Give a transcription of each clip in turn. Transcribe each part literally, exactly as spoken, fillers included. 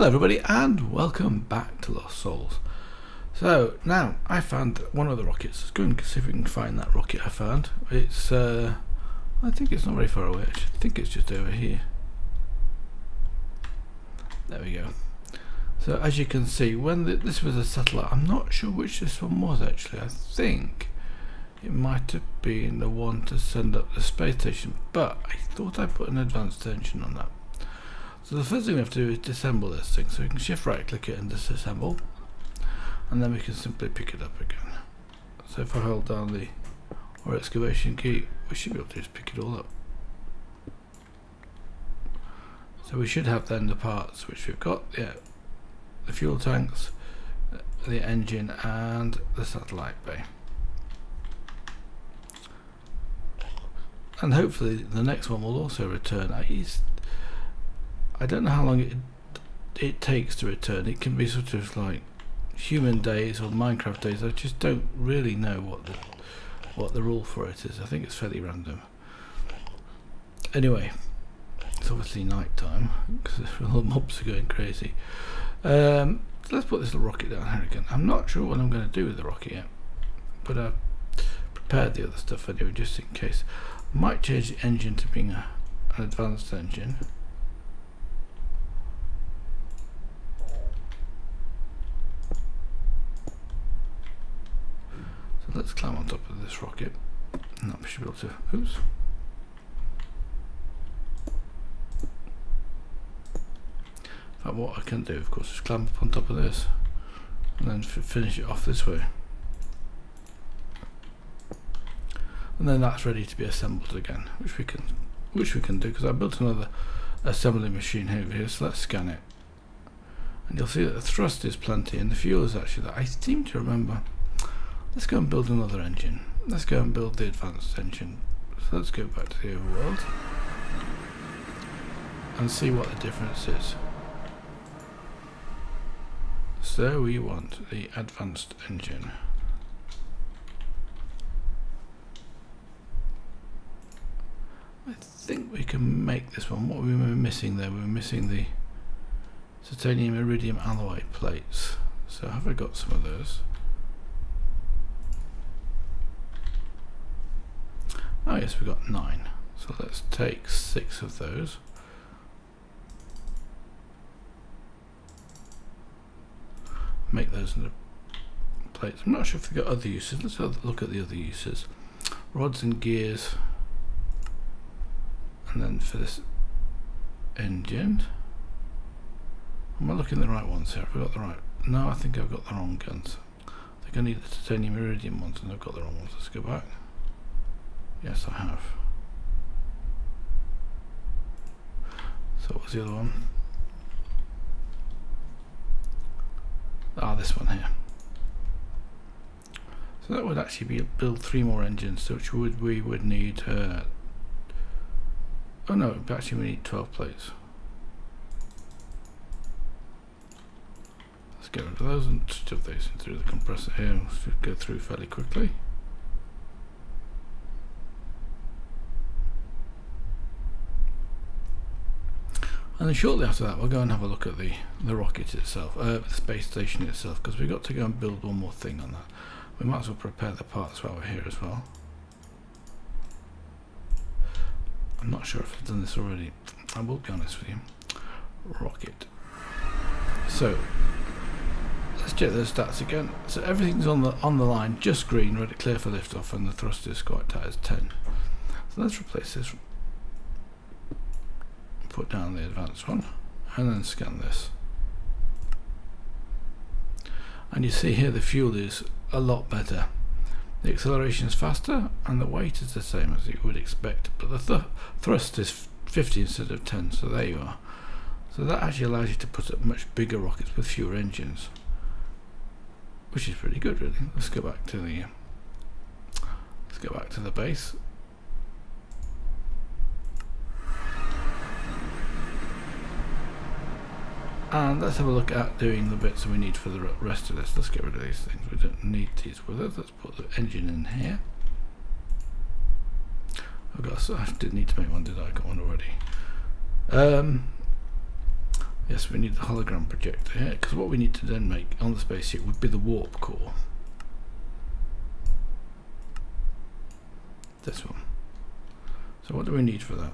Hello everybody and welcome back to Lost Souls. So now I found one of the rockets. Let's go and see if we can find that rocket I found. It's uh, I think it's not very far away. I think it's just over here. There we go. So as you can see, when the, this was a satellite, I'm not sure which this one was actually. I think it might have been the one to send up the space station, but I thought I put an advanced tension on that. So the first thing we have to do is disassemble this thing, so we can shift right click it and disassemble, and then we can simply pick it up again. So if I hold down the or excavation key, we should be able to just pick it all up. So we should have then the parts which we've got, yeah, the fuel tanks, the engine and the satellite bay. And hopefully the next one will also return. I used I don't know how long it it takes to return. It can be sort of like human days or Minecraft days. I just don't really know what the what the rule for it is. I think it's fairly random. Anyway, it's obviously night time because all the mobs are going crazy. Um, so let's put this little rocket down here again. I'm not sure what I'm going to do with the rocket yet, but I prepared the other stuff anyway just in case. I might change the engine to being a, an advanced engine. Let's climb on top of this rocket, and that we should be able to. Oops. In fact, what I can do, of course, is climb up on top of this, and then f finish it off this way, and then that's ready to be assembled again, which we can, which we can do because I built another assembly machine over here. So let's scan it, and you'll see that the thrust is plenty, and the fuel is actually that I seem to remember. Let's go and build another engine. Let's go and build the advanced engine. So let's go back to the overworld and see what the difference is. So we want the advanced engine. I think we can make this one. What were we missing there? We were missing the titanium iridium alloy plates. So have I got some of those? Oh yes, we've got nine. So let's take six of those. Make those into plates. I'm not sure if they've got other uses. Let's have a look at the other uses. Rods and gears. And then for this engine. Am I looking at the right ones here? Have I got the right? No, I think I've got the wrong guns. I think I need the titanium iridium ones and I've got the wrong ones. Let's go back. Yes, I have. So what was the other one? Ah, this one here. So that would actually be build three more engines, which would we would need. Uh, oh no, actually we need twelve plates. Let's get rid of those and shove those through the compressor here. And should go through fairly quickly. And then shortly after that, we'll go and have a look at the, the rocket itself, uh, the space station itself, because we've got to go and build one more thing on that. We might as well prepare the parts while we're here as well. I'm not sure if I've done this already. I will be honest with you. Rocket. So let's check those stats again. So everything's on the on the line, just green, ready, clear for liftoff, and the thrust is quite tight as ten. So let's replace this. Put down the advanced one and then scan this, and you see here the fuel is a lot better, the acceleration is faster, and the weight is the same as you would expect, but the th thrust is fifty instead of ten. So there you are. So that actually allows you to put up much bigger rockets with fewer engines, which is pretty good really. Let's go back to the let's go back to the base. And let's have a look at doing the bits that we need for the rest of this. Let's get rid of these things. We don't need these with us. Let's put the engine in here. Oh gosh, I did need to make one, did I? I got one already. Um, Yes, we need the hologram projector here, because what we need to then make on the spaceship would be the warp core. This one. So what do we need for that?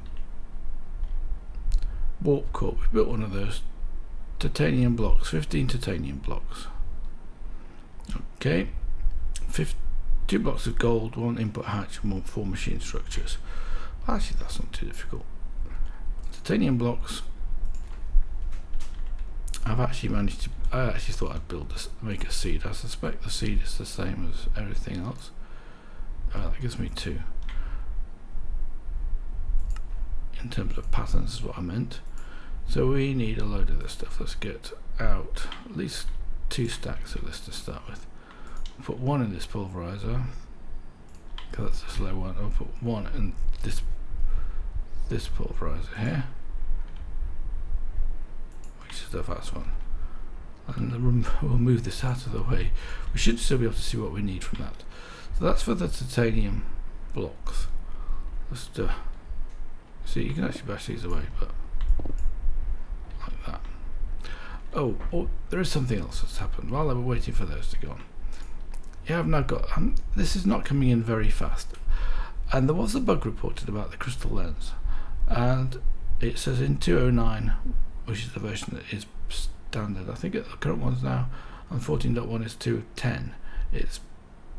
Warp core. We've built one of those. Titanium blocks. fifteen titanium blocks. Okay. Fif two blocks of gold, one input hatch, and one four machine structures. Actually, that's not too difficult. Titanium blocks. I've actually managed to. I actually thought I'd build this, make a seed. I suspect the seed is the same as everything else. Uh, that gives me two. In terms of patterns, is what I meant. So we need a load of this stuff. Let's get out at least two stacks of this to start with. I'll put one in this pulverizer because that's a slow one. I'll put one in this this pulverizer here, which is the fast one, and we'll move this out of the way. We should still be able to see what we need from that. So that's for the titanium blocks. Let's do. See, you can actually bash these away, but. That. Oh, oh, there is something else that's happened while I were waiting for those to go on. Yeah, I've now got. Um, this is not coming in very fast, and there was a bug reported about the crystal lens, and it says in two oh nine, which is the version that is standard. I think the current one's now on fourteen point one is two ten. It's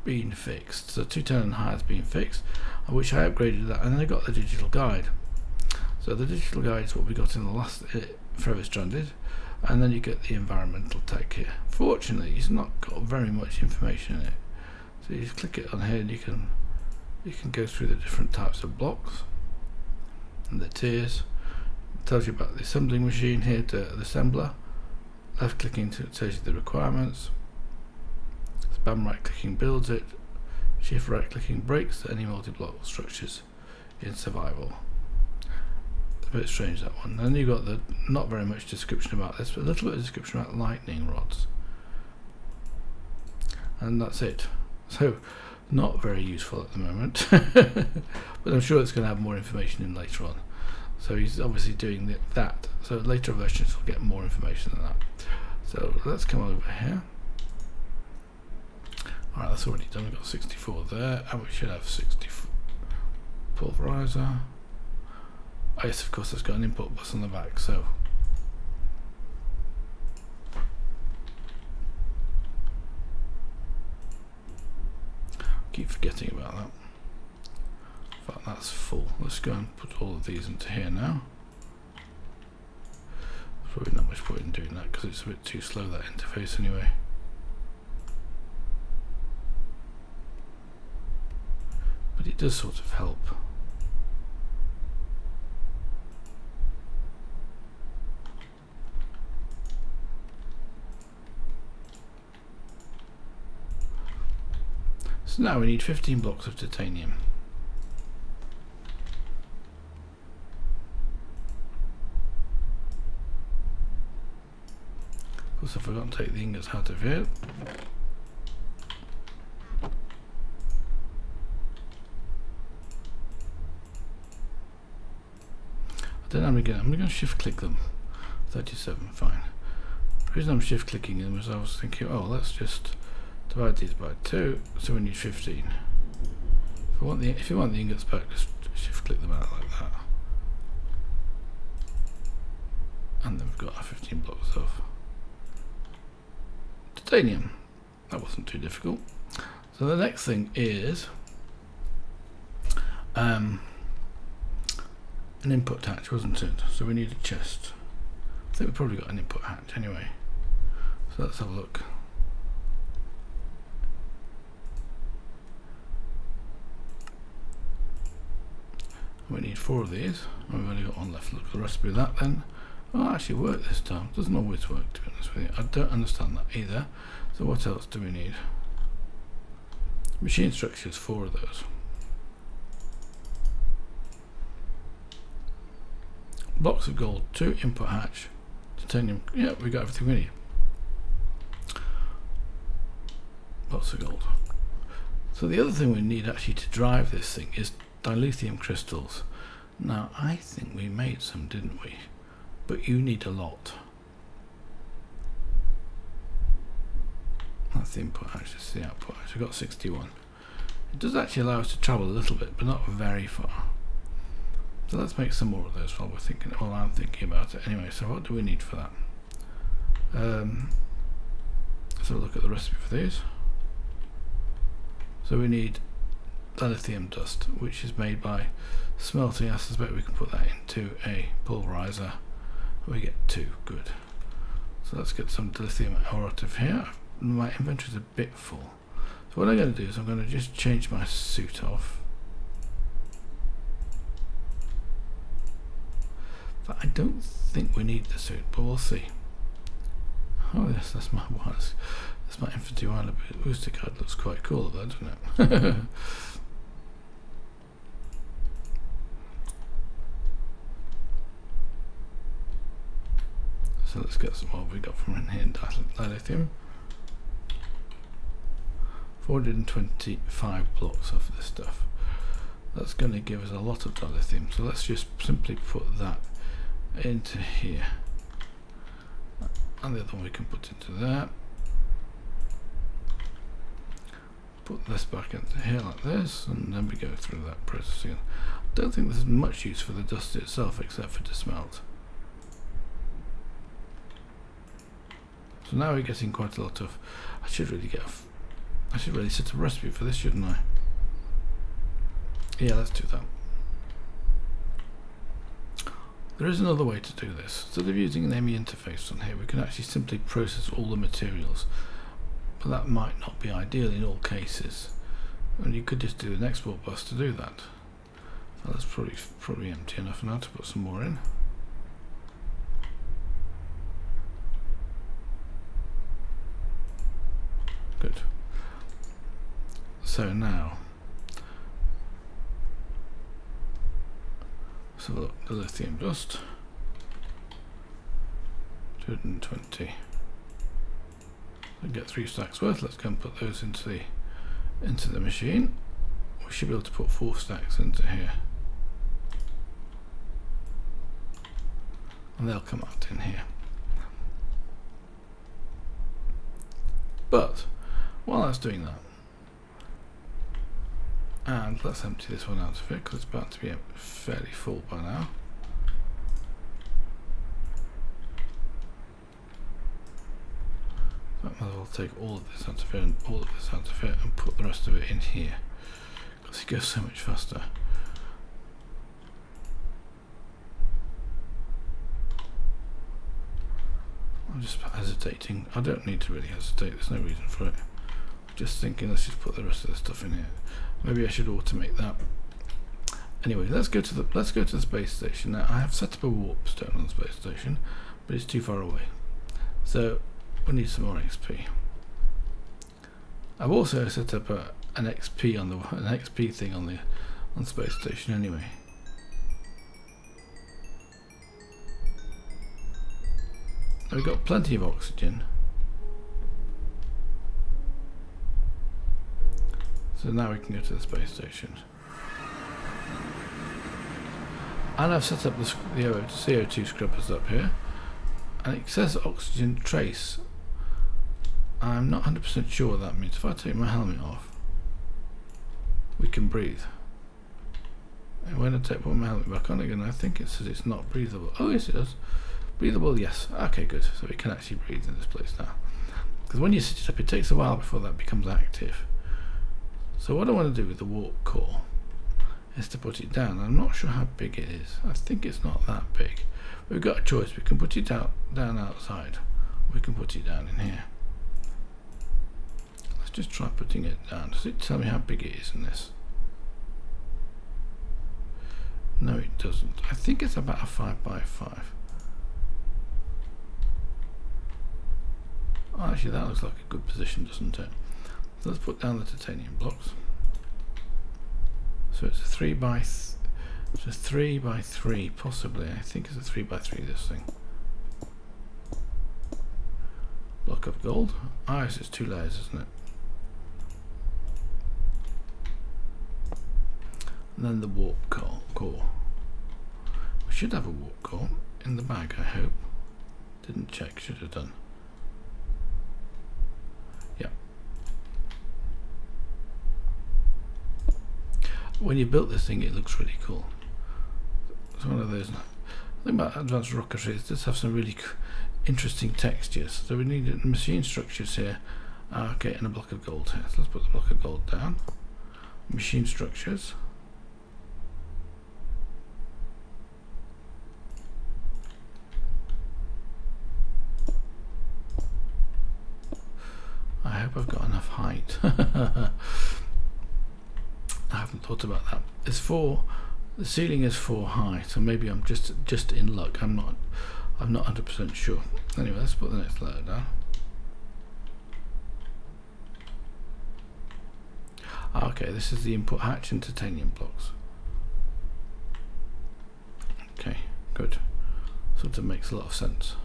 been fixed, so two ten and higher has been fixed, which I upgraded that, and then I got the digital guide. So the digital guide is what we got in the last. It, Forever Stranded, and then you get the environmental tech here. Fortunately, it's not got very much information in it, so you just click it on here and you can you can go through the different types of blocks and the tiers. It tells you about the assembling machine here, to the assembler. Left clicking to tells you the requirements. Spam right clicking builds it. Shift right clicking breaks any multi-block structures in survival. A bit strange, that one. Then you've got the not very much description about this, but a little bit of description about lightning rods, and that's it. So not very useful at the moment. But I'm sure it's going to have more information in later on, so he's obviously doing that, so later versions will get more information than that. So let's come over here. Alright, that's already done. We've got sixty-four there, and we should have sixty-four pulverizer. Oh yes, of course, it's got an input bus on the back, so keep forgetting about that. In fact, that's full. Let's go and put all of these into here now. There's probably not much point in doing that because it's a bit too slow, that interface anyway. But it does sort of help. Now we need fifteen blocks of titanium. Of course, I forgot to take the ingots out of here. I don't know how many. I'm going to shift click them. thirty-seven, fine. The reason I'm shift clicking them is I was thinking, oh, let's just divide these by two, so we need fifteen. If you want the, if you want the ingots back, just shift click them out like that. And then we've got our fifteen blocks of titanium. That wasn't too difficult. So the next thing is um, an input hatch, wasn't it? So we need a chest. I think we've probably got an input hatch anyway. So let's have a look. We need four of these, and we've only got one left. Look at the recipe of that then. Oh, it actually worked this time. It doesn't always work, to be honest with you. I don't understand that either. So what else do we need? Machine structures, four of those. Blocks of gold, two input hatch, titanium. Yeah, we got everything we need. Blocks of gold. So the other thing we need actually to drive this thing is dilithium crystals. Now I think we made some, didn't we? But you need a lot. That's the input axis, that's the output axis. We've got sixty-one. It does actually allow us to travel a little bit, but not very far. So let's make some more of those while we're thinking, while I'm thinking about it. Anyway, so what do we need for that? Um, let's have a look at the recipe for these. So we need dilithium dust, which is made by smelting. I suspect we can put that into a pulverizer. We get two, good. So let's get some dilithium out of here. My inventory is a bit full. So what I'm going to do is I'm going to just change my suit off. But I don't think we need the suit, but we'll see. Oh yes, that's my wireless. That's my infantry wireless booster card. Looks quite cool, though, doesn't it? So let's get some more. We got from in here in dilithium. four hundred twenty-five blocks of this stuff. That's going to give us a lot of dilithium. So let's just simply put that into here. And the other one we can put into there. Put this back into here like this, and then we go through that process again. I don't think there's much use for the dust itself except for to smelt. So now we're getting quite a lot of. I should really get. A, I should really set a recipe for this, shouldn't I? Yeah, let's do that. There is another way to do this. Instead of using an M E interface on here, we can actually simply process all the materials. But that might not be ideal in all cases, and you could just do an export bus to do that. So that's probably probably empty enough now to put some more in. Good. So now, let's have a look. The lithium dust, two hundred twenty. Get three stacks worth. Let's go and put those into the into the machine. We should be able to put four stacks into here, and they'll come out in here. But while that's doing that, and let's empty this one out of it because it's about to be fairly full by now. I might as well take all of this out of it and all of this out of it and put the rest of it in here because it goes so much faster. I'm just hesitating. I don't need to really hesitate, there's no reason for it. I'm just thinking let's just put the rest of the stuff in here. Maybe I should automate that. Anyway, let's go to the let's go to the space station. Now I have set up a warp stone on the space station, but it's too far away. So we need some more X P. I've also set up a, an X P on the an X P thing on the on space station anyway. Now we've got plenty of oxygen. So now we can go to the space station. And I've set up the, the C O two scrubbers up here. And it says oxygen trace. I'm not one hundred percent sure what that means. If I take my helmet off, we can breathe. And when I take put my helmet back on again, I think it says it's not breathable. Oh yes, it does. Breathable, yes. Okay, good. So we can actually breathe in this place now. Because when you set it up, it takes a while before that becomes active. So what I want to do with the warp core is to put it down. I'm not sure how big it is. I think it's not that big. We've got a choice. We can put it out down outside. We can put it down in here. Let's just try putting it down. Does it tell me how big it is in this? No, it doesn't. I think it's about a five by five. Oh, actually, that looks like a good position, doesn't it? So let's put down the titanium blocks. So it's a three by. Th It's a three by three, possibly. I think it's a three by three. This thing. Block of gold. Ah, yes, it's two layers, isn't it? And then the warp core. We should have a warp core in the bag, I hope. Didn't check. Should have done. Yeah, when you built this thing, it looks really cool. It's one of those. The thing about Advanced Rocketry is it does have some really interesting textures. So we need machine structures here. Uh, okay, and a block of gold here. So let's put the block of gold down. Machine structures. I hope I've got enough height. I haven't thought about that. It's four. The ceiling is four high, so maybe I'm just just in luck. I'm not. I'm not one hundred percent sure. Anyway, let's put the next layer down. Okay, this is the input hatch and titanium blocks. Okay, good. Sort of makes a lot of sense.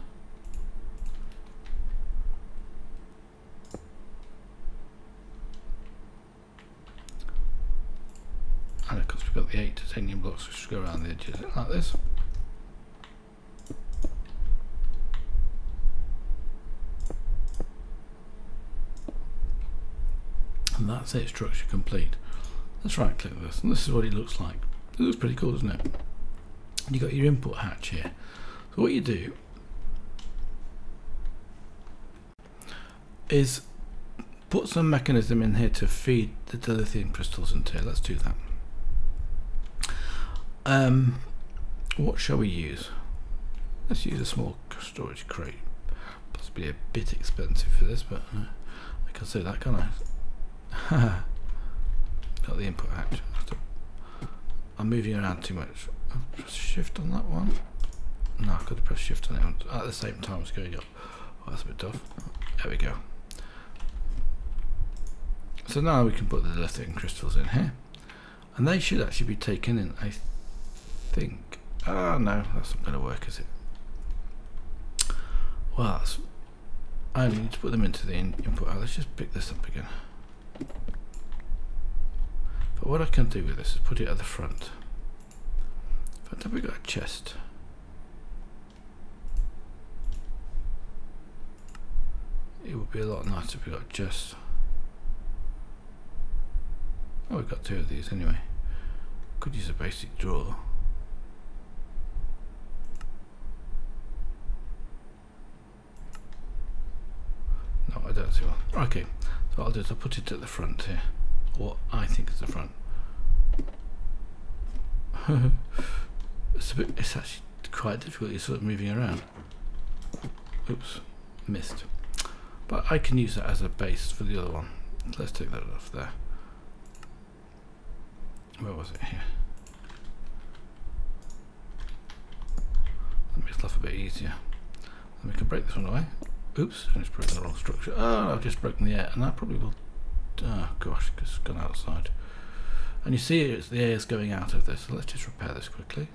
And of course we've got the eight titanium blocks which go around the edges like this. And that's it, structure complete. Let's right click this, and this is what it looks like. It looks pretty cool, doesn't it? And you've got your input hatch here. So what you do is put some mechanism in here to feed the dilithium crystals into here. Let's do that. Um, what shall we use? Let's use a small storage crate. Possibly a bit expensive for this, but uh, I can't say that, can I? Got the input hatch. I'm moving around too much. I'll press shift on that one. No, I've got to press shift on it at the same time as going up. Oh, that's a bit tough. There we go. So now we can put the dilithium crystals in here, and they should actually be taken in, I think. Ah, oh, no, that's not going to work, is it? Well, that's, I need to put them into the in input. Oh, let's just pick this up again. But what I can do with this is put it at the front. In fact, have we got a chest? It would be a lot nicer if we got a chest. Oh, we've got two of these anyway. Could use a basic drawer. No, I don't see one. Okay, so what I'll do is I'll put it at the front here. What I think is the front. It's a bit, it's actually quite difficult, you're sort of moving around. Oops, missed. But I can use that as a base for the other one. Let's take that off there. Where was it? Here. That makes life a bit easier. Then we can break this one away. Oops, I just broke the wrong structure. Oh, I've just broken the air, and that probably will. Oh gosh, it's gone outside. And you see it's the air is going out of this, so let's just repair this quickly.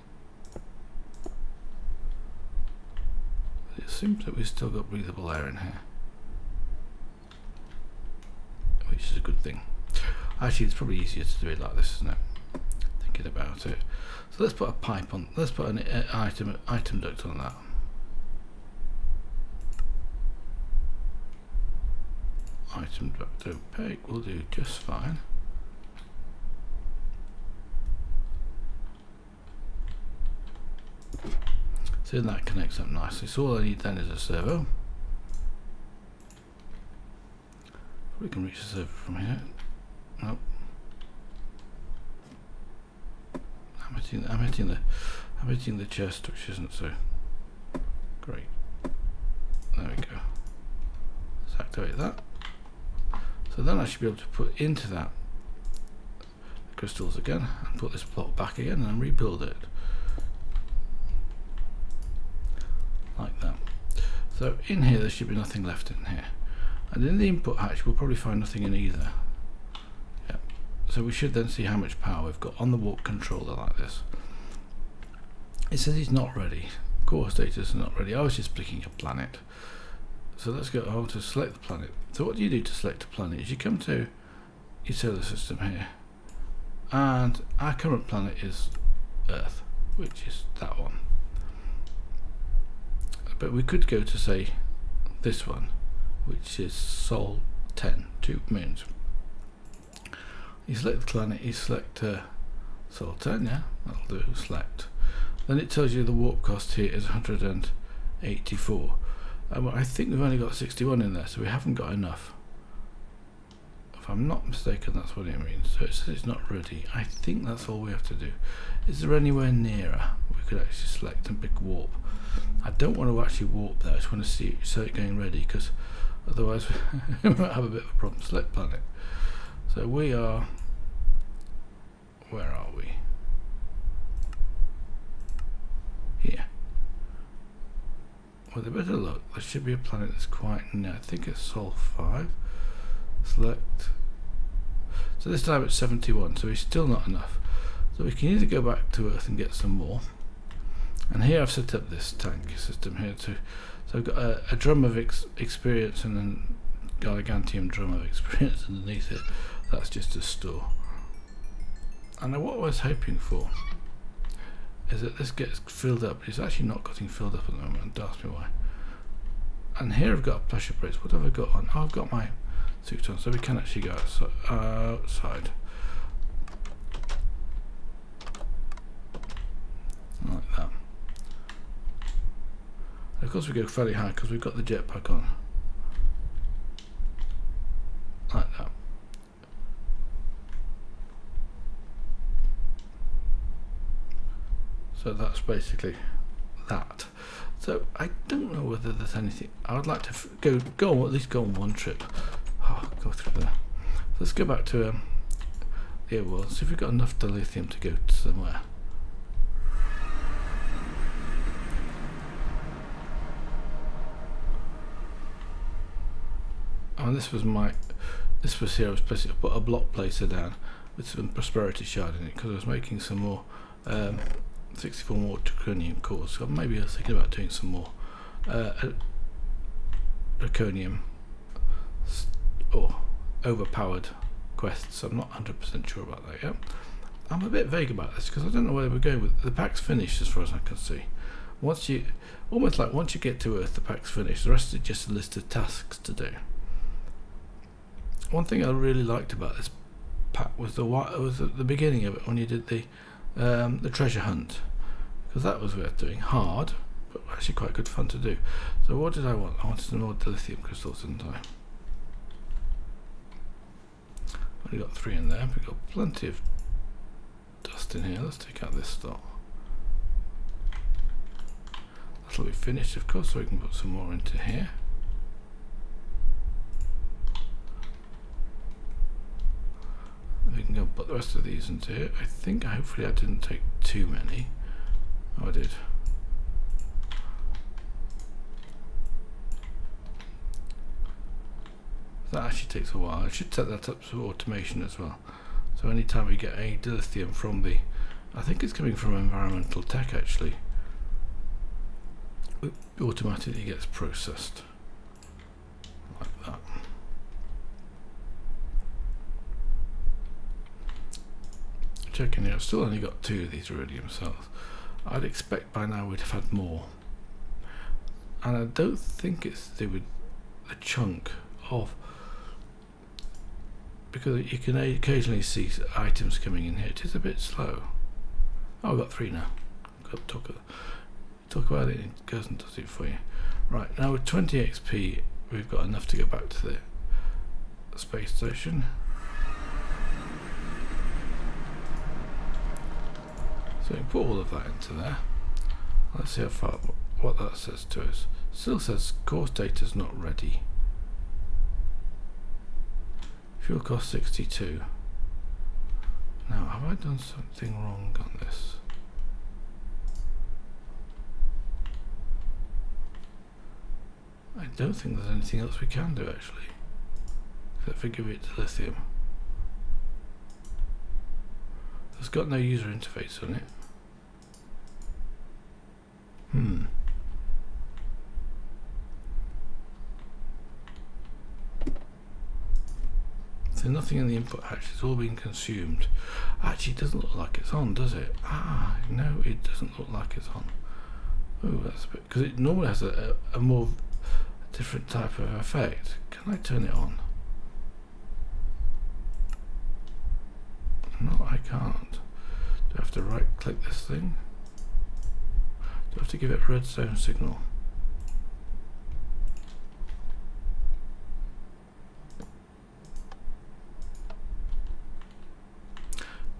It seems that we've still got breathable air in here, which is a good thing. Actually, it's probably easier to do it like this, isn't it? Thinking about it. So let's put a pipe on, let's put an item, item duct on that. Item duct opaque will do just fine. So that connects up nicely. So all I need then is a servo. We can reach the servo from here. Nope. I'm hitting the, I'm hitting the, I'm hitting the chest, which isn't so great. There we go. Let's activate that. So then I should be able to put into that the crystals again and put this block back again and rebuild it like that. So in here there should be nothing left in here, and in the input hatch we'll probably find nothing in either. Yeah. So we should then see how much power we've got on the warp controller like this. It says it's not ready. Core status is not ready. I was just picking a planet. So let's go on to select the planet. So what do you do to select a planet is you come to your solar system here, and our current planet is Earth, which is that one. But we could go to say this one, which is Sol ten, two moons. You select the planet, you select uh, So ten, yeah, that'll do, select. Then it tells you the warp cost here is one hundred eighty-four. Um, I think we've only got sixty-one in there, so we haven't got enough. If I'm not mistaken, that's what it means. So it says it's not ready. I think that's all we have to do. Is there anywhere nearer? We could actually select and pick warp. I don't want to actually warp there. I just want to see so it's going ready, because otherwise we might have a bit of a problem. Select planet. So we are. Where are we? Here. With a better look, there should be a planet that's quite near. I think it's Sol five. Select. So this time it's seventy-one, so it's still not enough. So we can either go back to Earth and get some more. And here I've set up this tank system here too. So I've got a, a drum of ex experience and then Gargantium drum of experience underneath it. That's just a store. And what I was hoping for is that this gets filled up. It's actually not getting filled up at the moment. Don't ask me why. And here I've got a pressure plate. What have I got on? Oh, I've got my suit on, so we can actually go outside. Like that. And of course we go fairly high because we've got the jetpack on. Like that. So that's basically that. So I don't know whether there's anything. I would like to f go go at least go on one trip. Oh, go through there. So let's go back to um, the air world. See if we've got enough dilithium to go to somewhere. And this was my. This was here. I was placing. I put a block placer down with some prosperity shard in it because I was making some more. Um, sixty-four more draconium cores, so maybe I was thinking about doing some more uh, draconium or overpowered quests. I'm not one hundred percent sure about that yet. I'm a bit vague about this because I don't know where we're going with it. The pack's finished as far as I can see. Once you, almost like once you get to Earth, the pack's finished. The rest is just a list of tasks to do. One thing I really liked about this pack was the was at the beginning of it when you did the Um, the treasure hunt, because that was worth doing, hard but actually quite good fun to do. So what did I want? I wanted some more dilithium crystals, didn't I? Only got three in there. We've got plenty of dust in here. Let's take out this stock. That'll be finished of course, so we can put some more into here. We can go put the rest of these into it. I think hopefully I didn't take too many. Oh, I did. That actually takes a while. I should set that up to automation as well. So anytime we get a dilithium from the, I think it's coming from Environmental Tech actually, it automatically gets processed like that. Checking here, I've still only got two of these iridium cells. I'd expect by now we'd have had more. And I don't think it's to do with a chunk of, because you can occasionally see items coming in here. It is a bit slow. Oh, I've got three now. I've got to talk, talk about it, it goes and does it for you. Right, now with twenty X P, we've got enough to go back to the space station. So we put all of that into there. Let's see how far what that says to us. Still says course data is not ready. Fuel cost sixty-two. Now have I done something wrong on this? I don't think there's anything else we can do actually, except for give it to lithium. It's got no user interface on it. Hmm. So nothing in the input hatch, it's all been consumed. Actually, it doesn't look like it's on, does it? Ah, no, it doesn't look like it's on. Oh, that's a bit, because it normally has a, a, a more different type of effect. Can I turn it on? No, I can't. Do I have to right click this thing? Do I have to give it a red sound signal?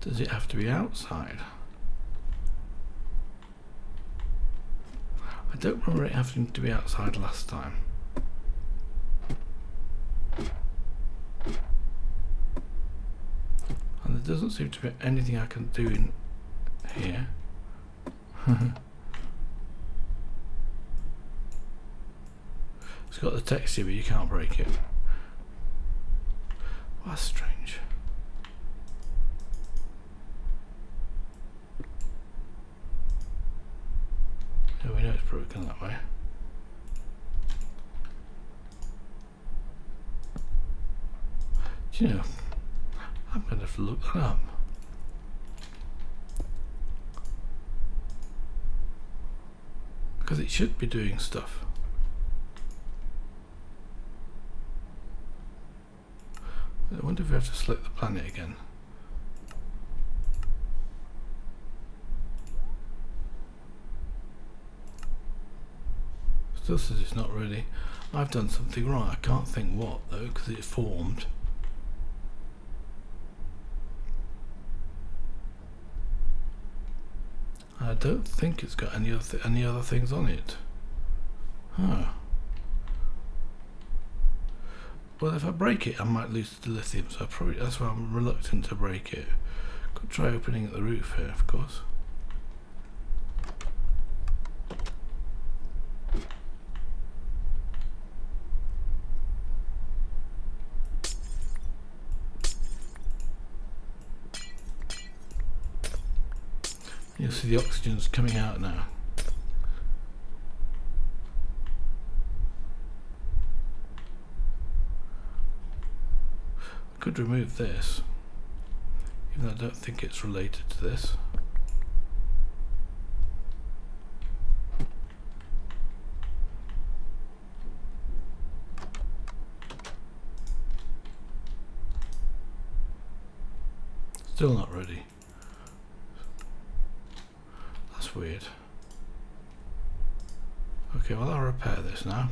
Does it have to be outside? I don't remember it having to be outside last time. And there doesn't seem to be anything I can do in here. It's got the text here, but you can't break it. Well, that's strange. Yeah, we know it's broken that way. Do you know, I'm going to have to look that up. Because it should be doing stuff. I wonder if we have to select the planet again. Still says it's not really. I've done something right. I can't think what though, because it formed. I don't think it's got any other any other things on it. Huh. Well, if I break it, I might lose the lithium. So I probably, that's why I'm reluctant to break it. Could try opening at the roof here, of course. You'll see the oxygen's coming out now. I could remove this, even though I don't think it's related to this. Still not ready. Weird. Okay, well, I'll repair this now.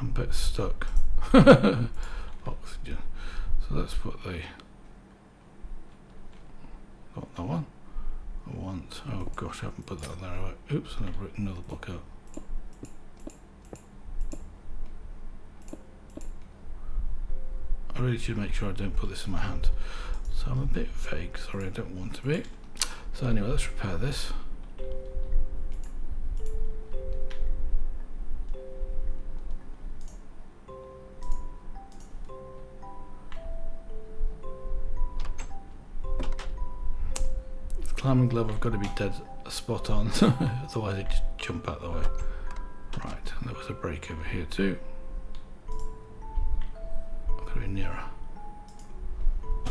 I'm a bit stuck. Oxygen. So let's put the not that one. I want. Oh gosh, I haven't put that on there. Oops, and I've written another book up. I really should make sure I don't put this in my hand. So I'm a bit vague, sorry, I don't want to be. So anyway, let's repair this. The climbing glove, I've got to be dead spot on, otherwise it just jump out the way. Right, and there was a break over here too. Nearer.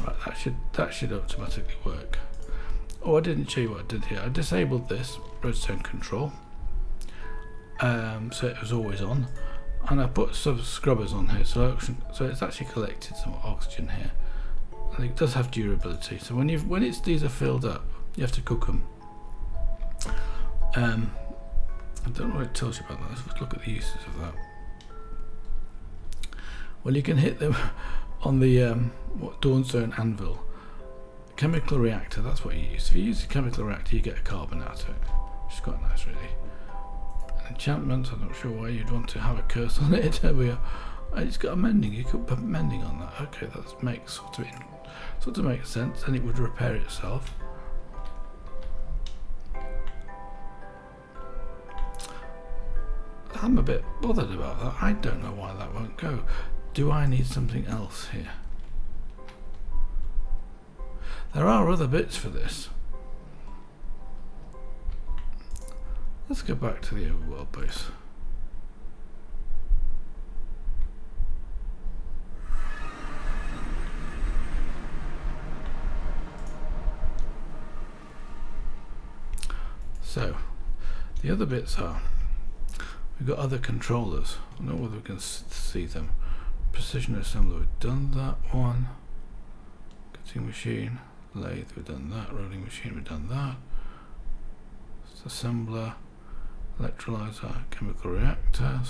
Right, that should that should automatically work. Oh, I didn't show you what I did here. I disabled this redstone control, um, so it was always on, and I put some scrubbers on here, so oxygen, so it's actually collected some oxygen here. And it does have durability, so when you when it's these are filled up, you have to cook them. Um, I don't know what it tells you about that. Let's look at the uses of that. Well, you can hit them on the um, what, Dawnstone Anvil. Chemical reactor, that's what you use. If you use a chemical reactor, you get a carbon out of it, which is quite nice, really. An enchantment, I'm not sure why you'd want to have a curse on it. There we are. It's got a mending, you could put mending on that. Okay, that makes sort of, sort of makes sense, and it would repair itself. I'm a bit bothered about that. I don't know why that won't go. Do I need something else here? There are other bits for this. Let's go back to the overworld base. So, the other bits are, we've got other controllers. I don't know whether we can see them. Precision assembler, we've done that one. Cutting machine, lathe, we've done that. Rolling machine, we've done that. Assembler, electrolyzer, chemical reactor,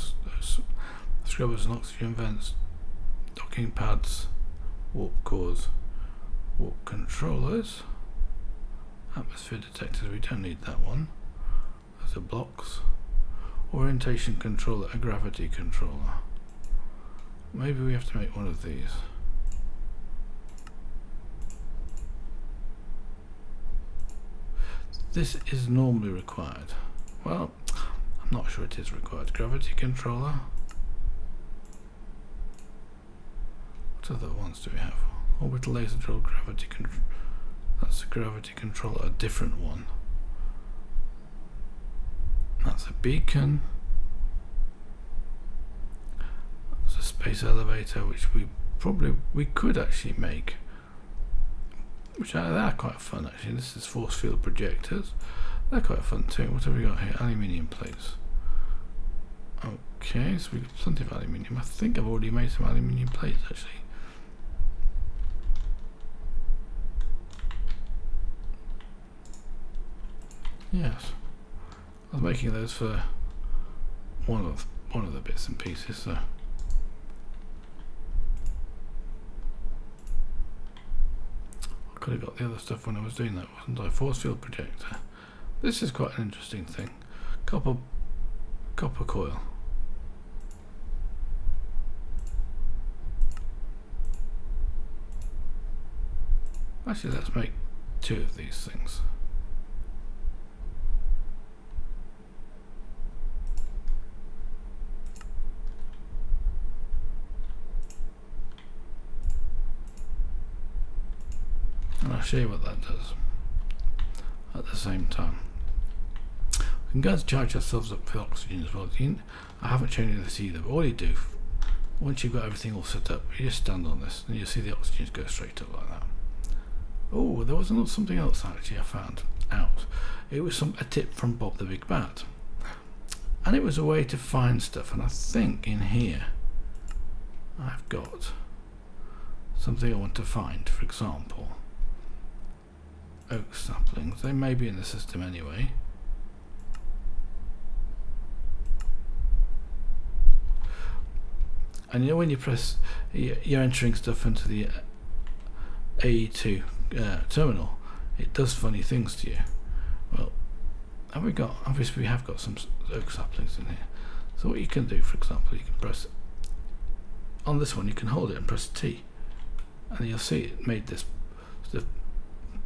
scrubbers and oxygen vents, docking pads, warp cores, warp controllers, atmosphere detectors, we don't need that one. Those are blocks. Orientation controller, a gravity controller. Maybe we have to make one of these. This is normally required. Well, I'm not sure it is required. Gravity controller. What other ones do we have? Orbital laser drill, gravity control. That's a gravity controller, a different one. That's a beacon. That's a space elevator, which we probably we could actually make. Which are, they're quite fun actually. This is force field projectors. They're quite fun too. What have we got here? Aluminium plates. Okay, so we've got plenty of aluminium. I think I've already made some aluminium plates actually. Yes, I was making those for one of one of the bits and pieces. So I could have got the other stuff when I was doing that, wasn't I? Force field projector. This is quite an interesting thing. Copper, copper coil. Actually, let's make two of these things. And I'll show you what that does at the same time. We can go to charge ourselves up with oxygen as well. I haven't shown you this either, but all you do, once you've got everything all set up, you just stand on this and you see the oxygen go straight up like that. Oh, there was something else actually I found out. It was some a tip from Bob the Big Bat. And it was a way to find stuff, and I think in here I've got something I want to find, for example. Oak saplings, they may be in the system anyway. And you know when you press, you're entering stuff into the A E two uh, terminal, it does funny things to you. Well, have we got, obviously we have got some oak saplings in here. So what you can do, for example, you can press, on this one you can hold it and press T. And you'll see it made this sort of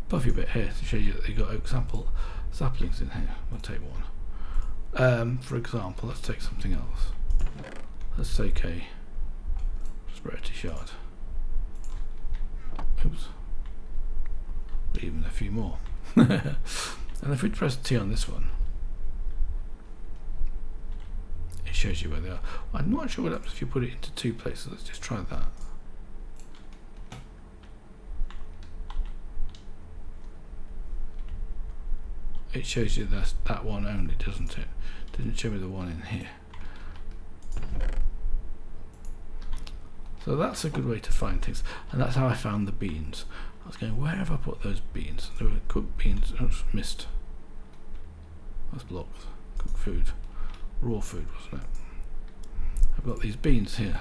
puffy bit here to show you that they've got oak sample saplings in here. We'll take one. Um, for example, let's take something else. Let's take a spaghetti shard. Oops. Even a few more. And if we press T on this one, it shows you where they are. I'm not sure what happens if you put it into two places. Let's just try that. It shows you that that one only, doesn't it? Didn't show me the one in here. So that's a good way to find things, and that's how I found the beans. I was going, where have I put those beans? There were cooked beans. Oh, missed. That's blocked. Cooked food, raw food, wasn't it? I've got these beans here.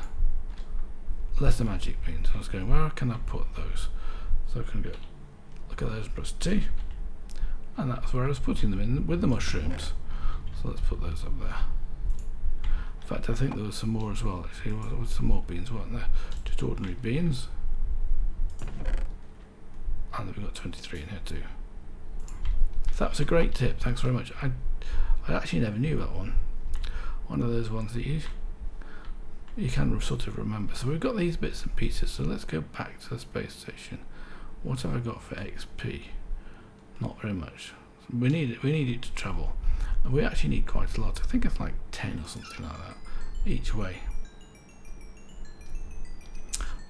Lesser magic beans. I was going, where can I put those? So I can go look at those. Press T. And that's where I was putting them in with the mushrooms. So let's put those up there. In fact, I think there was some more as well. Actually, there was some more beans, weren't there? Just ordinary beans. And we've got twenty-three in here too. That was a great tip. Thanks very much. I, I actually never knew that one. One of those ones that you you can sort of remember. So we've got these bits and pieces. So let's go back to the space station. What have I got for X P? Not very much. We need it. We need it to travel, and we actually need quite a lot. I think it's like ten or something like that each way.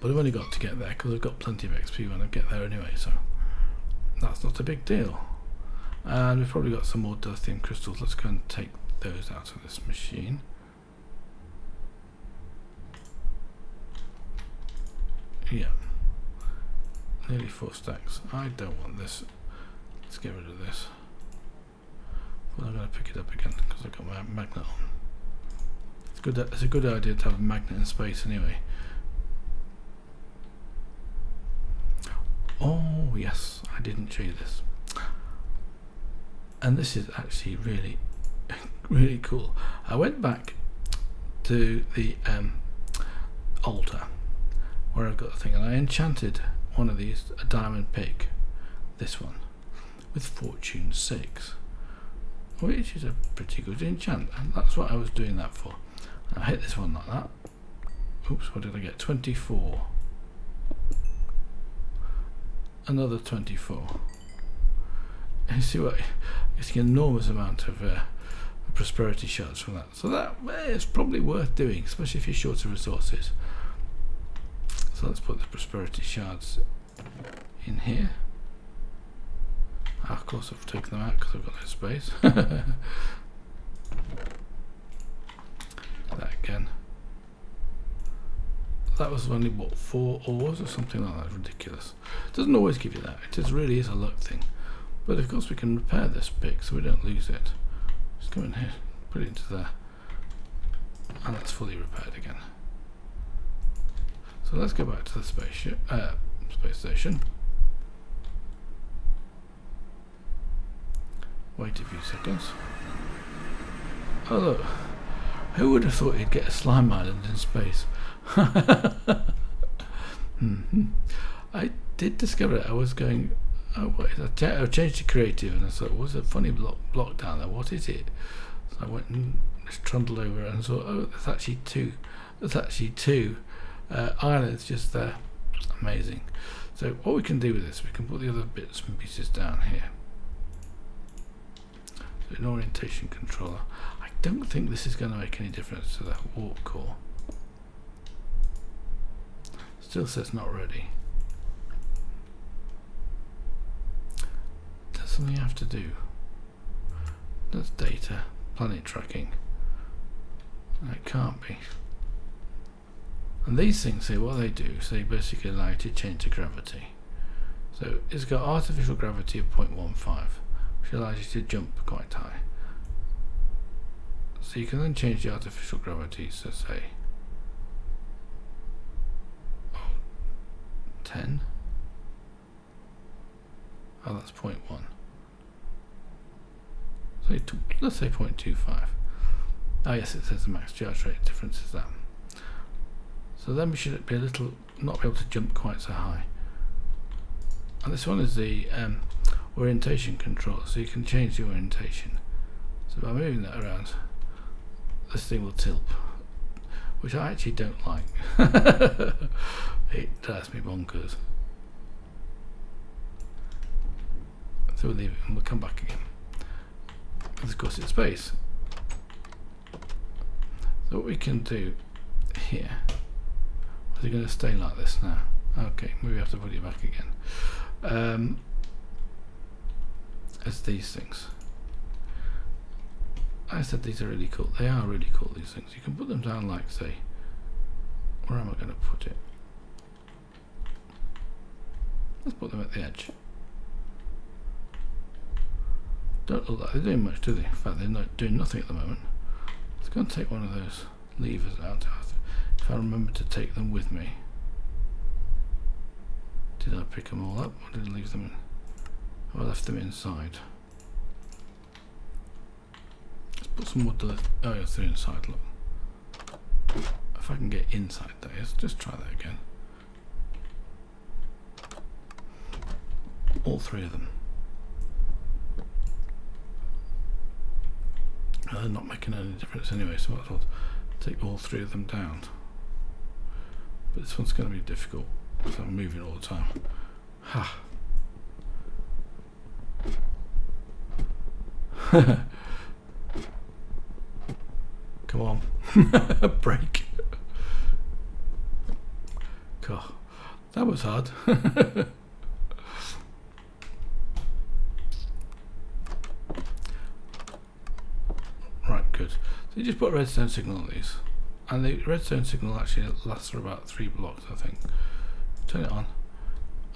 But I've only got to get there because I've got plenty of X P when I get there anyway, so that's not a big deal. And we've probably got some more dilithium crystals. Let's go and take those out of this machine. here. Nearly four stacks. I don't want this. Let's get rid of this. Well, I'm going to pick it up again because I've got my magnet on. It's good. It's a good idea to have a magnet in space anyway. Oh yes, I didn't show you this. And this is actually really, really cool. I went back to the um, altar where I've got the thing, and I enchanted one of these, a diamond pig, this one, with fortune six, which is a pretty good enchant, and that's what I was doing that for. And I hit this one like that. Oops, what did I get? twenty-four. Another twenty-four. You see what? It's an enormous amount of uh, prosperity shards from that. So that is probably worth doing, especially if you're short of resources. So let's put the prosperity shards in here. Ah, of course, I've taken them out because I've got no space. That again. That was only what, four ores or something like that. Ridiculous. It doesn't always give you that. It just really is a luck thing. But of course we can repair this pick so we don't lose it. Just go in here, put it into there, and that's fully repaired again. So let's go back to the spaceship, uh, space station. Wait a few seconds. Oh look, who would have thought you'd get a slime island in space? mm-hmm. I did discover it. I was going. Oh, what is that? I changed to creative and I thought, well, there's a funny block, block down there, what is it? So I went and just trundled over and thought, oh, there's actually two, there's actually two uh, islands just there. Amazing. So what we can do with this, we can put the other bits and pieces down here. So an orientation controller. I don't think this is going to make any difference to that warp core. Still says not ready. Something you have to do. That's data, planet tracking. It can't be. And these things here, what they do is they basically allow you to change the gravity. So it's got artificial gravity of zero point one five, which allows you to jump quite high. So you can then change the artificial gravity, so say oh, ten. Oh, that's zero point one. So let's say zero point two five. Oh yes, it says the max charge rate difference is that. So then we should be a little, not be able to jump quite so high. And this one is the um, orientation control, so you can change the orientation. So by moving that around, this thing will tilt, which I actually don't like. It drives me bonkers. So we'll leave it and we'll come back again. And of course it's space. So what we can do here, is it going to stay like this now? Okay, maybe we have to put it back again. Um, it's these things. I said these are really cool. They are really cool, these things. You can put them down like, say, where am I going to put it? Let's put them at the edge. Don't look like they're doing much, do they? In fact, they're not doing nothing at the moment. Let's go and take one of those levers out. If I remember to take them with me. Did I pick them all up or did I leave them in? I left them inside. Let's put some more. Oh, yes, they're inside. Look. If I can get inside, that is. Just try that again. All three of them. They're not making any difference anyway, so I'll take all three of them down. But this one's going to be difficult because I'm moving all the time. Ha! Come on, break. God, that was hard. Good. So you just put a redstone signal on these, and the redstone signal actually lasts for about three blocks, I think, turn it on.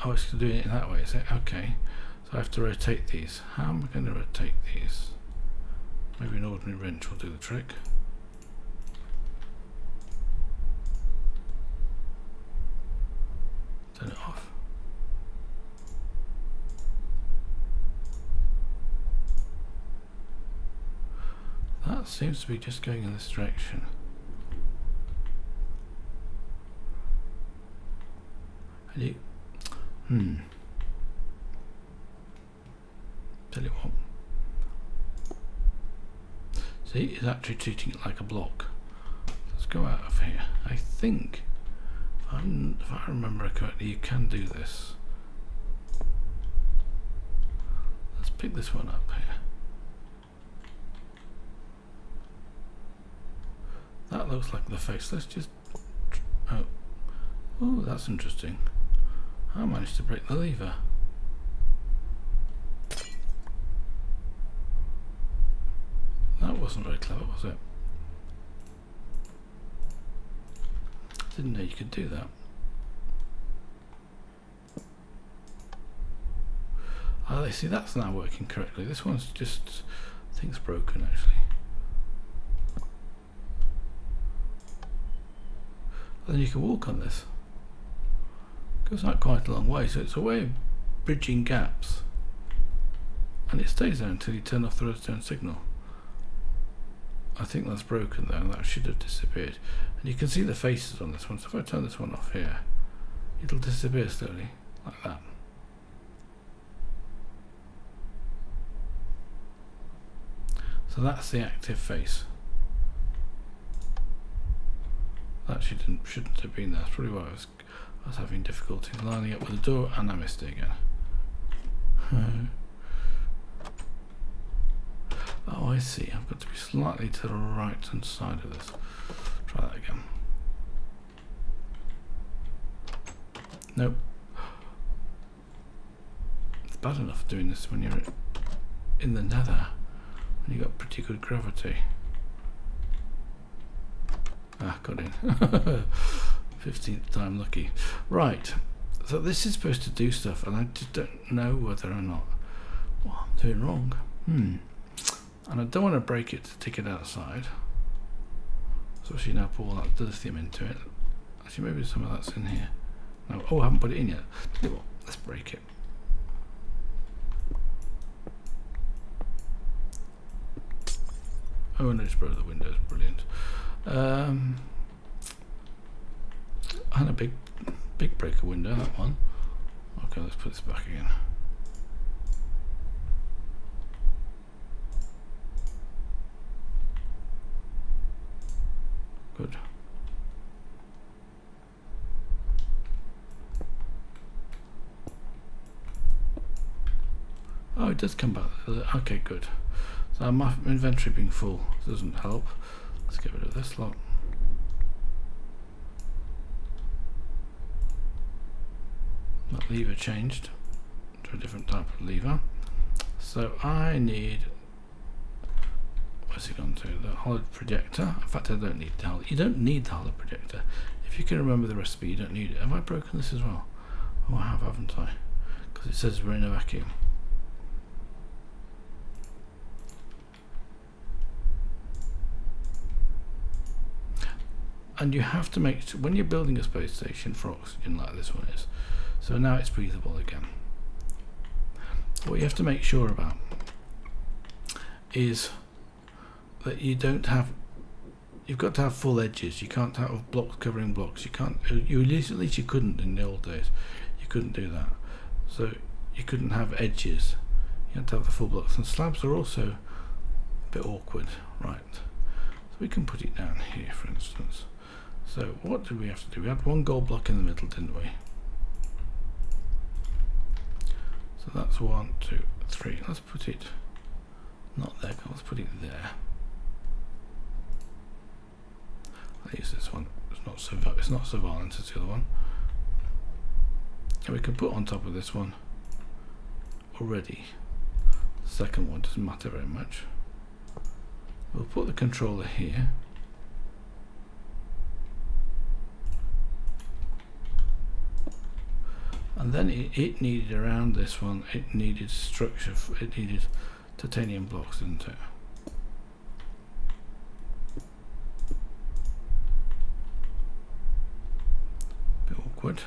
Oh, it's doing it that way, is it? Okay. So I have to rotate these. How am I going to rotate these? Maybe an ordinary wrench will do the trick. Turn it off. That seems to be just going in this direction. And you, hmm. Tell you what. See, it's actually treating it like a block. Let's go out of here. I think, if, I'm, if I remember correctly, you can do this. Let's pick this one up here. That looks like the face. Let's just... Oh, oh, that's interesting. I managed to break the lever. That wasn't very clever, was it? Didn't know you could do that. Ah, they see that's now working correctly. This one's just... I think it's broken, actually. Then you can walk on this. It goes out quite a long way, so it's a way of bridging gaps, and it stays there until you turn off the redstone signal. I think that's broken though, and that should have disappeared. And you can see the faces on this one, so if I turn this one off here, it'll disappear slowly, like that. So that's the active face. That shouldn't, shouldn't have been there. That's probably why I was, I was having difficulty lining up with the door, and I missed it again. Oh, I see. I've got to be slightly to the right-hand side of this. Try that again. Nope. It's bad enough doing this when you're in the nether, when you've got pretty good gravity. Ah, got in. fifteenth time lucky. Right, so this is supposed to do stuff, and I just don't know whether or not what I'm doing wrong. Hmm. And I don't want to break it to take it outside. So she now put all that lithium into it. Actually, maybe some of that's in here. No, oh, I haven't put it in yet. Let's break it. Oh, and I just broke the windows. Brilliant. Um, and a big, big breaker window, that one. Okay, let's put this back again. Good. Oh, it does come back. Okay, good. So my inventory being full doesn't help. Let's get rid of this lot. That lever changed to a different type of lever. So I need... Where's it gone to? The hollow projector. In fact, I don't need the hollow... You don't need the hollow projector. If you can remember the recipe, you don't need it. Have I broken this as well? Oh, I have, haven't I? Because it says we're in a vacuum. And you have to make, when you're building a space station for oxygen like this one is, so now it's breathable again. What you have to make sure about is that you don't have, you've got to have full edges. You can't have blocks covering blocks. You can't, you, at least you couldn't in the old days. You couldn't do that. So you couldn't have edges. You had to have the full blocks. And slabs are also a bit awkward, right? So we can put it down here, for instance. So what did we have to do? We had one gold block in the middle, didn't we? So that's one, two, three. Let's put it not there. Let's put it there. I'll use this one. It's not so. It's not so violent as the other one. And we can put on top of this one already. The second one doesn't matter very much. We'll put the controller here. and then it, it needed around this one, it needed structure, it needed titanium blocks, didn't it? A bit awkward.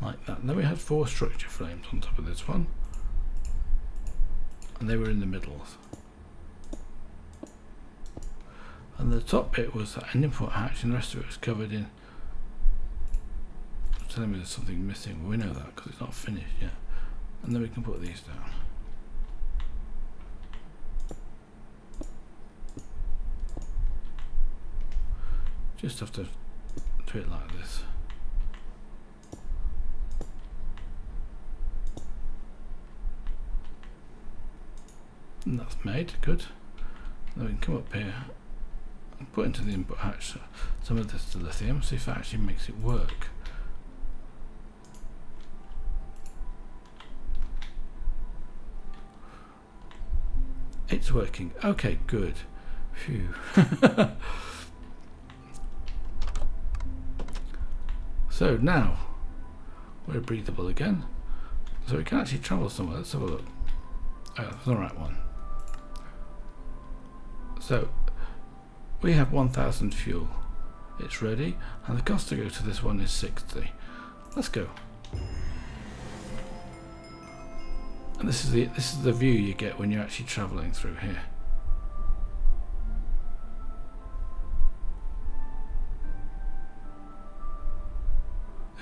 Like that. And then we had four structure frames on top of this one, and they were in the middle. And the top bit was an input hatch, and the rest of it was covered in. It's telling me there's something missing. We know that because it's not finished yet. And then we can put these down. Just have to do it like this. And that's made, good. Then we can come up here and put into the input hatch some of this lithium, see if it actually makes it work. It's working. Okay, good. Phew. So now we're breathable again. So we can actually travel somewhere. Let's have a look. Oh, that's the right one. So we have one thousand fuel. It's ready, and the cost to go to this one is sixty. Let's go. And this is the this is the view you get when you're actually traveling through here.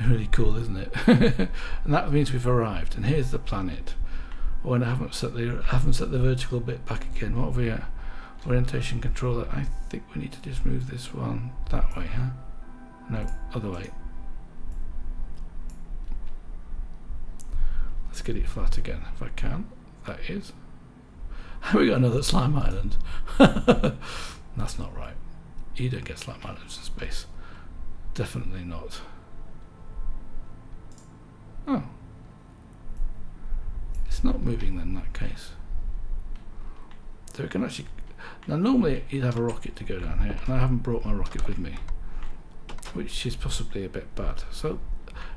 Really cool, isn't it? And that means we've arrived. And here's the planet. Oh, and I haven't set the I haven't set the vertical bit back again. What have we got? Orientation controller. I think we need to just move this one that way, huh? No, other way. Let's get it flat again if I can. That is. Have we got another slime island? That's not right. You don't get slime islands in space. Definitely not. Oh. It's not moving then in that case. So we can actually... Now normally you'd have a rocket to go down here, and I haven't brought my rocket with me, which is possibly a bit bad. So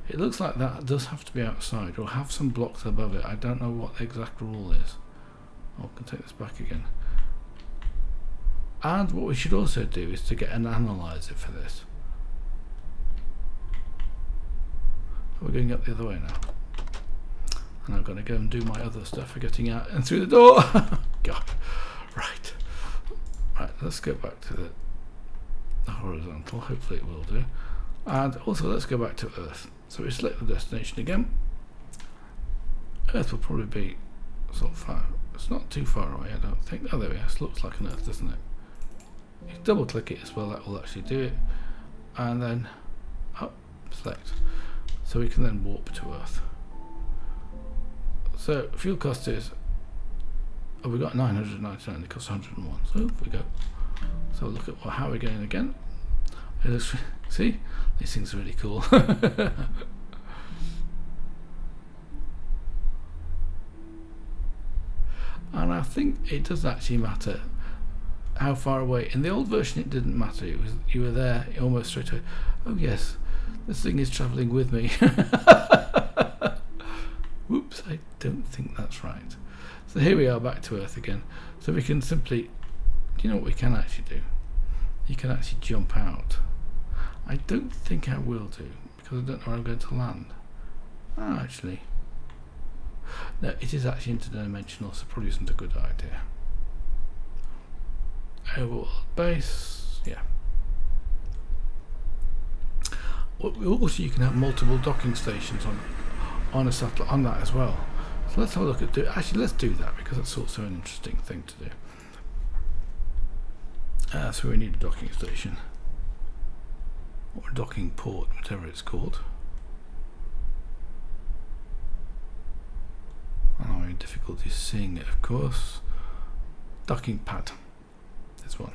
it looks like that does have to be outside or have some blocks above it. I don't know what the exact rule is. Oh, I can take this back again. And what we should also do is to get an analyzer for this. We're going up the other way now, and I'm going to go and do my other stuff for getting out and through the door. God, right, right. Let's go back to the horizontal. Hopefully it will do. And also let's go back to Earth. So we select the destination again. Earth will probably be sort of far. It's not too far away, I don't think. Oh, there we are. It looks like an Earth, doesn't it? You double click it as well. That will actually do it. And then up, select. So we can then warp to Earth. So fuel cost is, oh, we got nine hundred ninety-nine, it costs one hundred and one, so we go. So look at well, how we're going again. It looks, see, these things are really cool. And I think it does actually matter how far away. In the old version it didn't matter, it was, you were there almost straight away. Oh yes, this thing is travelling with me. Whoops, I don't think that's right. So here we are back to Earth again. So we can simply, do you know what we can actually do? You can actually jump out. I don't think I will do, because I don't know where I'm going to land. Ah, actually. No, it is actually interdimensional, so probably isn't a good idea. Overall base, yeah. Also, you can have multiple docking stations on on a satellite on that as well. So let's have a look at do actually let's do that, because that's also an interesting thing to do. Uh, so we need a docking station or a docking port, whatever it's called. I'm having difficulty seeing it, of course. Docking pad. This one.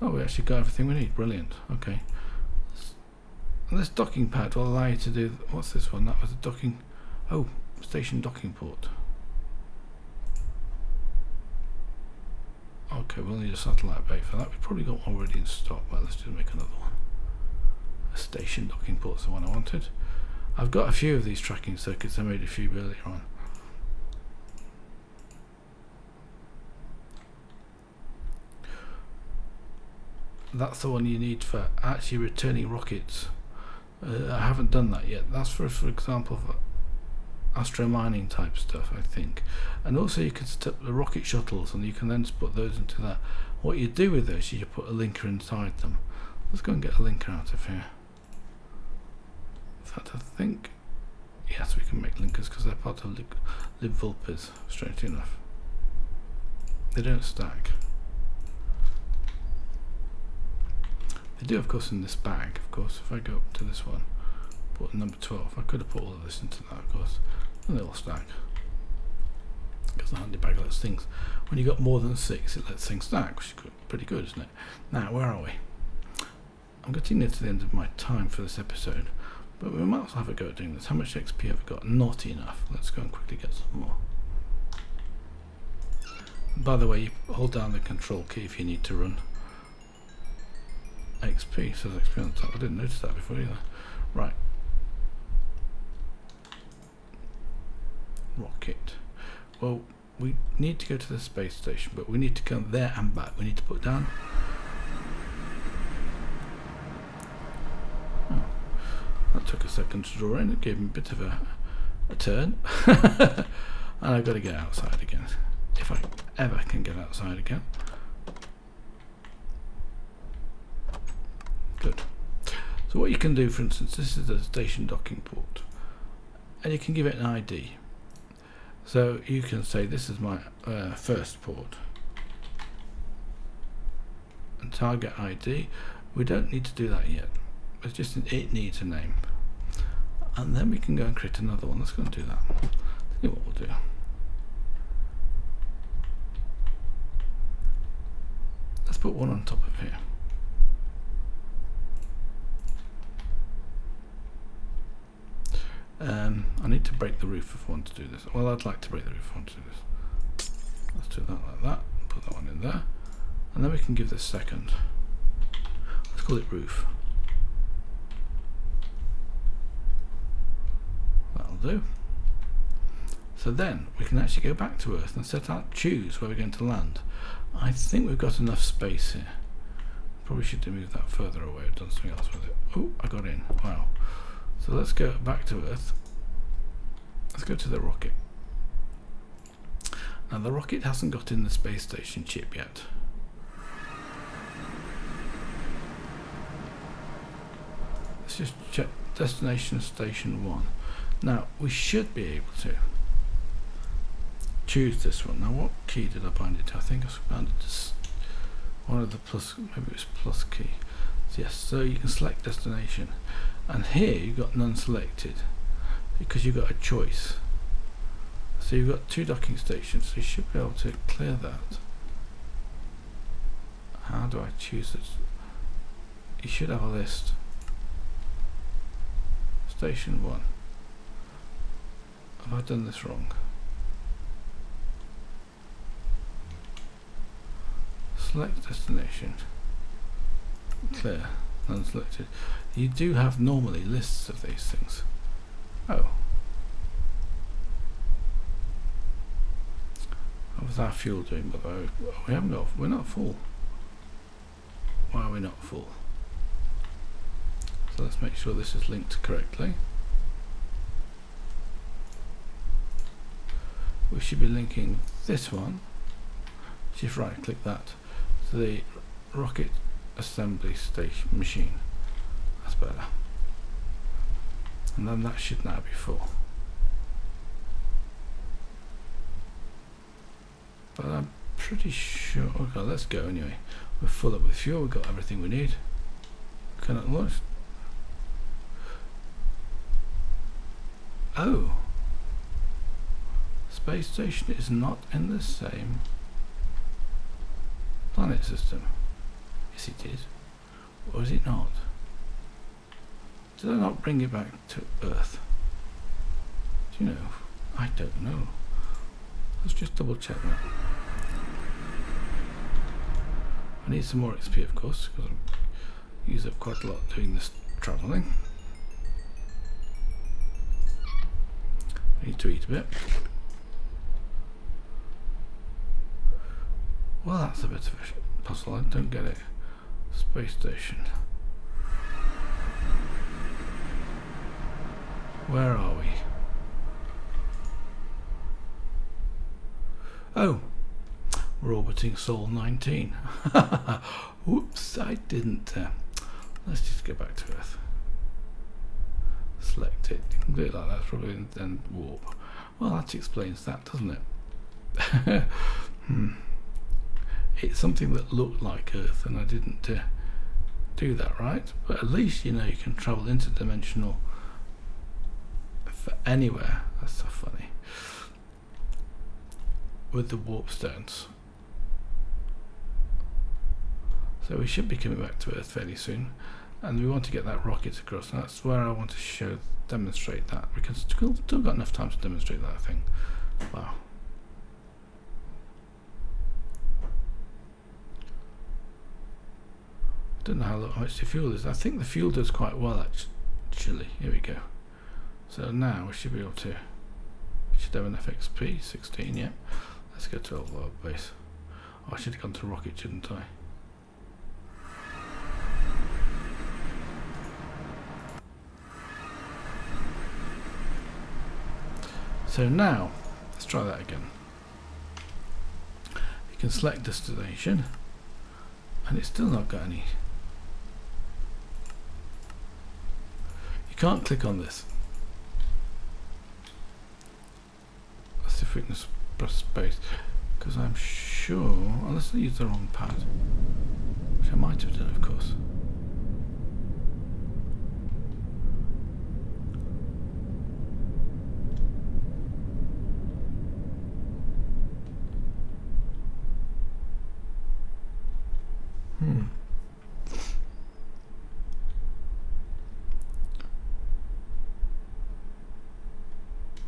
Oh, we actually got everything we need. Brilliant. Okay. And this docking pad will allow you to do, what's this one? That was a docking, oh, station docking port. Okay, we'll need a satellite bay for that. We've probably got one already in stock, but let's just make another one. a station docking port's the one I wanted. I've got a few of these tracking circuits, I made a few earlier on. That's the one you need for actually returning rockets. Uh, I haven't done that yet. That's for, for example, for astro mining type stuff, I think. And also you can set up the rocket shuttles, and you can then put those into that. What you do with those is you put a linker inside them. Let's go and get a linker out of here. In fact, I think yes, we can make linkers because they're part of LibVulpers. Straight enough, they don't stack. They do, of course, in this bag. Of course, if I go up to this one, put number twelve. I could have put all of this into that, of course, and they all stack. Because the handy bag lets things. When you got more than six, it lets things stack, which is good, pretty good, isn't it? Now, where are we? I'm getting near to the end of my time for this episode, but we might also have a go at doing this. How much X P have I got? Not enough. Let's go and quickly get some more. By the way, you hold down the control key if you need to run. X P says X P on the top. I didn't notice that before either. Right. Rocket. Well, we need to go to the space station, but we need to come there and back. We need to put down. Oh, that took a second to draw in. It gave me a bit of a, a turn. And I've got to get outside again. If I ever can get outside again. Good. So what you can do, for instance, this is the station docking port, and you can give it an I D. So you can say this is my uh, first port, and target I D. We don't need to do that yet. It's just it needs a name, and then we can go and create another one. Let's go and do that. Let's see what we'll do. Let's put one on top of here. Um, I need to break the roof if I want to do this. Well, I'd like to break the roof if I want to do this. Let's do that like that. Put that one in there. And then we can give this second. Let's call it roof. That'll do. So then we can actually go back to Earth and set out, choose where we're going to land. I think we've got enough space here. Probably should move that further away. I've done something else with it. Oh, I got in. Wow. So let's go back to Earth. Let's go to the rocket. Now the rocket hasn't got in the space station chip yet. Let's just check destination station one. Now we should be able to choose this one. Now what key did I bind it to? I think I bound it to one of the plus, maybe it was plus key. So yes, so you can select destination. And here you've got none selected because you've got a choice. So you've got two docking stations, so you should be able to clear that. How do I choose this? You should have a list. Station one. Have I done this wrong? Select destination. Clear. Unselected. You do have normally lists of these things. Oh, what was our fuel doing? But we haven't got. We're not full. Why are we not full? So let's make sure this is linked correctly. We should be linking this one. Just right-click that to the rocket assembly station machine. That's better. And then that should now be full. But I'm pretty sure. Okay, let's go anyway. We're full up with fuel. We've got everything we need. Cannot launch. Oh, space station is not in the same planet system. Yes, it is. Or is it not? Did I not bring it back to Earth? Do you know? I don't know. Let's just double check that. I need some more X P, of course, because I use up quite a lot doing this travelling. I need to eat a bit. Well, that's a bit of a puzzle, I don't get it. Space station. Where are we? Oh, we're orbiting Sol nineteen. Whoops, I didn't. Uh, let's just go back to Earth. Select it. You can do it like that, probably, and warp. Well, that explains that, doesn't it? hmm. It's something that looked like Earth, and I didn't uh, do that right. But at least you know you can travel interdimensional for anywhere. That's so funny. With the warp stones. So we should be coming back to Earth fairly soon, and we want to get that rocket across. And that's where I want to show, demonstrate that. We can still, still got enough time to demonstrate that thing. Wow. Don't know how much the fuel is. I think the fuel does quite well actually. Here we go. So now we should be able to. We should have enough X P. sixteen. Yep. Yeah. Let's go to our base. Oh, I should have gone to rocket, shouldn't I? So now let's try that again. You can select destination, and it's still not got any. You can't click on this. Let's see if we can press space, because I'm sure, unless I use the wrong pad, which I might have done, of course. Hmm.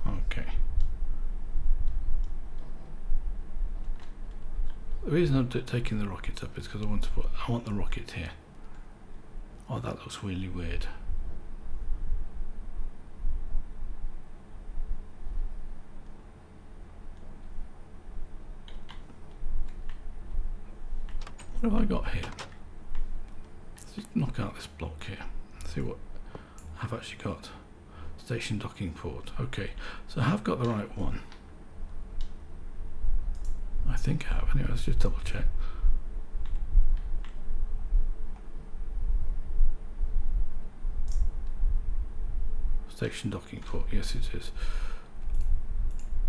Okay. The reason I'm taking the rocket up is because I want to put I want the rocket here. Oh, that looks really weird. What have I got here? Let's just knock out this block here. See what I've actually got. Station docking port. Okay, so I have got the right one. I think I have. Anyway, let's just double check. Station docking port. Yes, it is.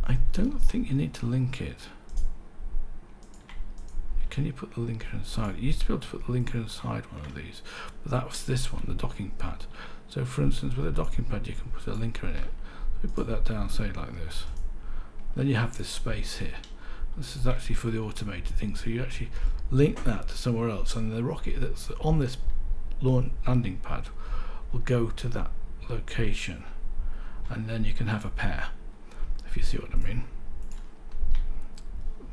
I don't think you need to link it. Can you put the linker inside? You used to be able to put the linker inside one of these, but that was this one, the docking pad. So for instance, with a docking pad you can put a linker in it. So we put that down, say like this. Then you have this space here. This is actually for the automated thing, so you actually link that to somewhere else, and the rocket that's on this landing pad will go to that location, and then you can have a pair, if you see what I mean.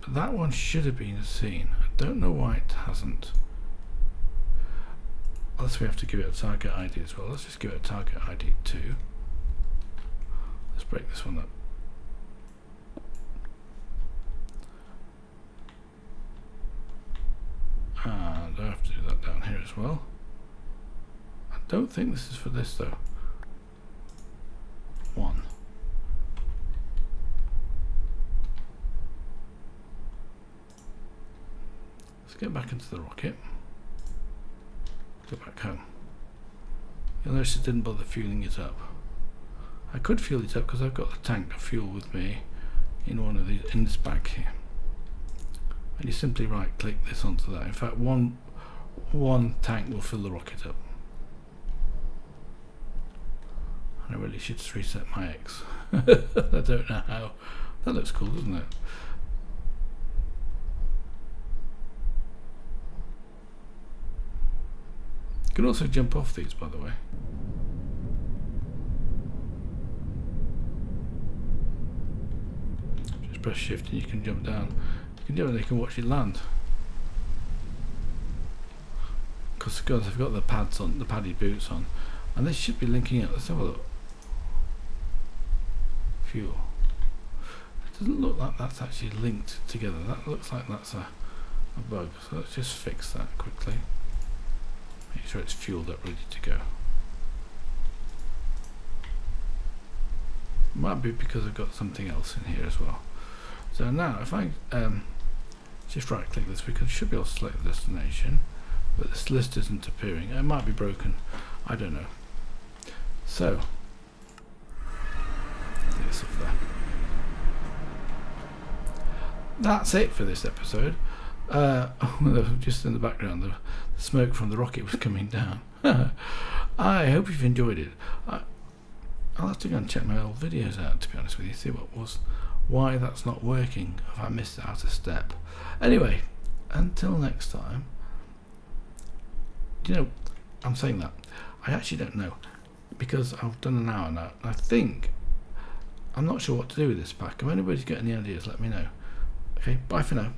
That one should have been seen. I don't know why it hasn't. Unless we have to give it a target I D as well. Let's just give it a target I D too. Let's break this one up. And I have to do that down here as well. I don't think this is for this though. One. Get back into the rocket, go back home. You'll notice it didn't bother fueling it up. I could fuel it up because I've got the tank of fuel with me in one of these, in this bag here, and you simply right click this onto that. In fact, one one tank will fill the rocket up, and I really should just reset my X. I don't know how. That looks cool, doesn't it? You can also jump off these, by the way. Just press shift and you can jump down. You can do it, and you can watch it land. Because I've got the pads on, the padded boots on. And this should be linking it. Let's have a look. Fuel. It doesn't look like that's actually linked together. That looks like that's a, a bug. So let's just fix that quickly. Make sure it's fueled up, ready to go. Might be because I've got something else in here as well. So now if I um, just right click this, we could, should be able to select the destination, but this list isn't appearing. It might be broken, I don't know. So this up there. That's it for this episode. Uh, just in the background the smoke from the rocket was coming down. I hope you've enjoyed it. I, I'll have to go and check my old videos out, to be honest with you, see what was, why that's not working, if I missed out a step. Anyway, until next time, you know, I'm saying that, I actually don't know, because I've done an hour now, and I think, I'm not sure what to do with this pack. If anybody's got any ideas, let me know. Okay, bye for now.